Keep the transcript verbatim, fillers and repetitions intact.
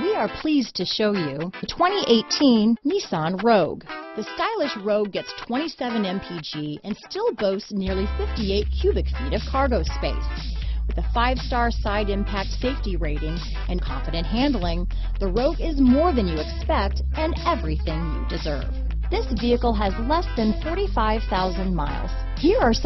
We are pleased to show you the twenty eighteen Nissan Rogue. The stylish Rogue gets twenty-seven M P G and still boasts nearly fifty-eight cubic feet of cargo space. With a five-star side impact safety rating and confident handling, the Rogue is more than you expect and everything you deserve. This vehicle has less than forty-five thousand miles. Here are some